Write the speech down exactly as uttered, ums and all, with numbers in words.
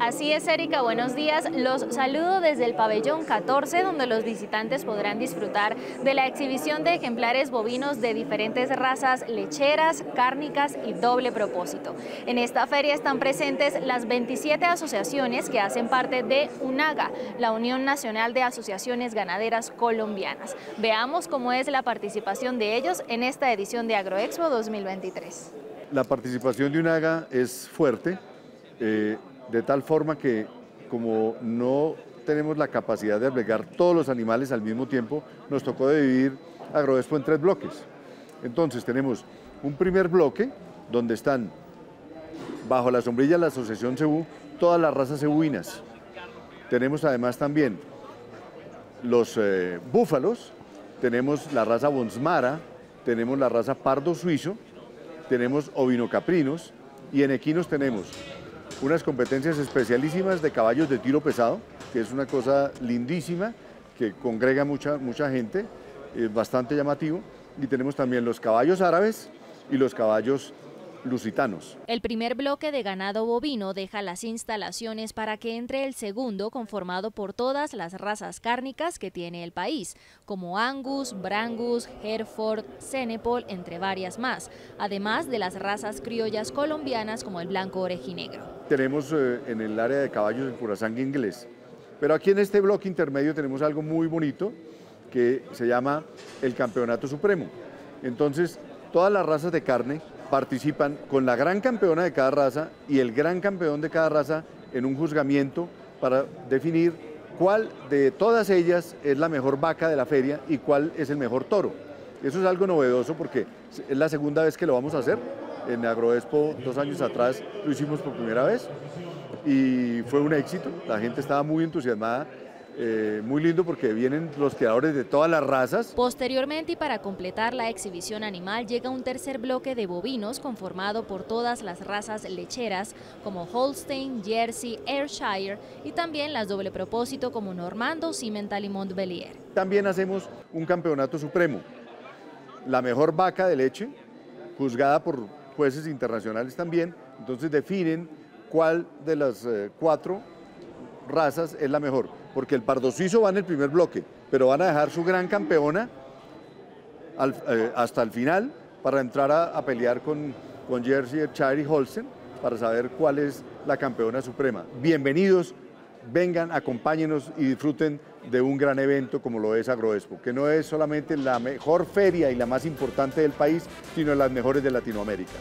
Así es, Erika, buenos días. Los saludo desde el pabellón catorce, donde los visitantes podrán disfrutar de la exhibición de ejemplares bovinos de diferentes razas lecheras, cárnicas y doble propósito. En esta feria están presentes las veintisiete asociaciones que hacen parte de UNAGA, la Unión Nacional de Asociaciones Ganaderas Colombianas. Veamos cómo es la participación de ellos en esta edición de Agroexpo dos mil veintitrés. La participación de UNAGA es fuerte, eh, de tal forma que como no tenemos la capacidad de albergar todos los animales al mismo tiempo, nos tocó dividir Agroexpo en tres bloques. Entonces tenemos un primer bloque donde están bajo la sombrilla de la Asociación Cebú todas las razas cebuinas. Tenemos además también los eh, búfalos, tenemos la raza Bonsmara, tenemos la raza Pardo Suizo, tenemos ovinocaprinos y en equinos tenemos unas competencias especialísimas de caballos de tiro pesado, que es una cosa lindísima, que congrega mucha, mucha gente, es bastante llamativo, y tenemos también los caballos árabes y los caballos lusitanos. El primer bloque de ganado bovino deja las instalaciones para que entre el segundo, conformado por todas las razas cárnicas que tiene el país, como Angus, Brangus, Hereford, Senepol, entre varias más, además de las razas criollas colombianas como el blanco orejinegro. Tenemos eh, en el área de caballos el purasangre inglés, pero aquí en este bloque intermedio tenemos algo muy bonito que se llama el Campeonato Supremo. Entonces, todas las razas de carne participan con la gran campeona de cada raza y el gran campeón de cada raza en un juzgamiento para definir cuál de todas ellas es la mejor vaca de la feria y cuál es el mejor toro. Eso es algo novedoso porque es la segunda vez que lo vamos a hacer. En Agroexpo dos años atrás lo hicimos por primera vez y fue un éxito. La gente estaba muy entusiasmada. Eh, muy lindo porque vienen los criadores de todas las razas. Posteriormente y para completar la exhibición animal llega un tercer bloque de bovinos conformado por todas las razas lecheras como Holstein, Jersey, Ayrshire y también las doble propósito como Normando, Simmental y Montbellier. También hacemos un campeonato supremo. La mejor vaca de leche, juzgada por jueces internacionales también, entonces definen cuál de las eh, cuatro razas es la mejor, porque el Pardo Suizo va en el primer bloque, pero van a dejar su gran campeona al, eh, hasta el final para entrar a, a pelear con, con Jersey, Ayrshire y Holstein para saber cuál es la campeona suprema. Bienvenidos, vengan, acompáñenos y disfruten de un gran evento como lo es Agroexpo, que no es solamente la mejor feria y la más importante del país, sino las mejores de Latinoamérica.